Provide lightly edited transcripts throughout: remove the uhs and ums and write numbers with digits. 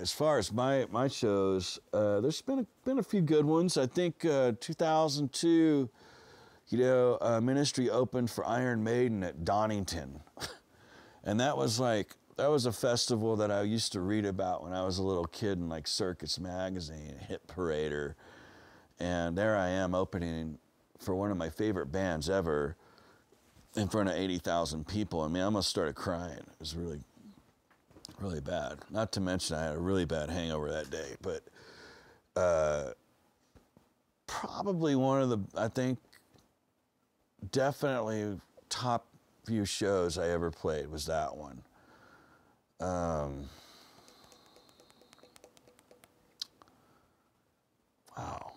as far as my shows, there's been a few good ones. I think 2002, Ministry opened for Iron Maiden at Donington. And that was a festival that I used to read about when I was a little kid in like Circus Magazine, Hit Parader. And there I am opening for one of my favorite bands ever in front of 80,000 people. I mean, I almost started crying. It was really, really bad. Not to mention I had a really bad hangover that day, but probably one of the, I think, definitely top few shows I ever played was that one. Wow.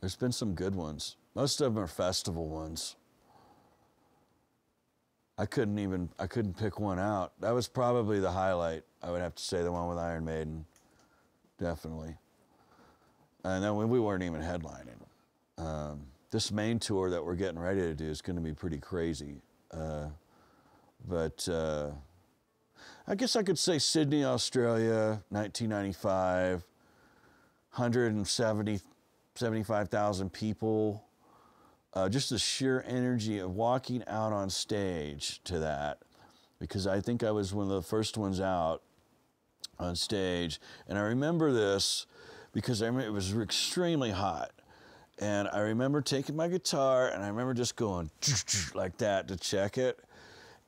There's been some good ones. Most of them are festival ones. I couldn't pick one out. That was probably the highlight. I would have to say the one with Iron Maiden, definitely. And then we weren't even headlining. This main tour that we're getting ready to do is going to be pretty crazy. But I guess I could say Sydney, Australia, 1995, 175,000 people. Just the sheer energy of walking out on stage to that, because I think I was one of the first ones out on stage. And I remember this because I remember it was extremely hot. And I remember taking my guitar and I remember just going like that to check it.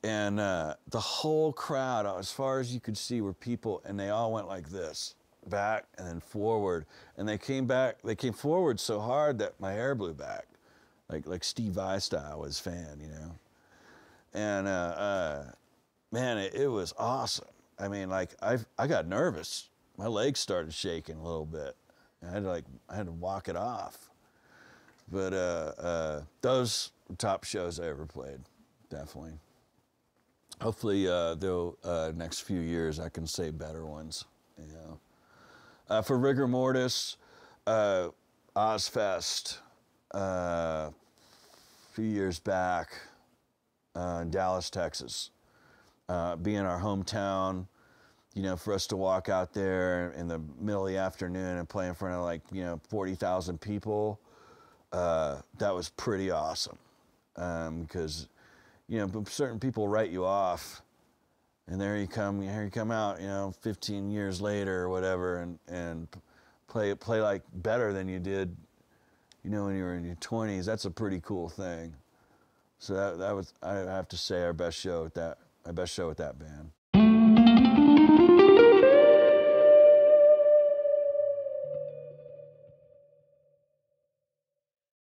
And the whole crowd, as far as you could see, were people, and they all went like this, back and then forward. And they came forward so hard that my hair blew back, like Steve Vai style was fan, you know? And man, it was awesome. I mean, like I got nervous. My legs started shaking a little bit. And I had to walk it off. But those were top shows I ever played, definitely. Hopefully, though, next few years I can say better ones. You know, for Rigor Mortis, Ozfest, a few years back in Dallas, Texas, being our hometown. You know, for us to walk out there in the middle of the afternoon and play in front of 40,000 people. That was pretty awesome, because, certain people write you off, and here you come out, 15 years later or whatever, and play like better than you did, when you were in your 20s. That's a pretty cool thing. So that was, I have to say, our best show with that band.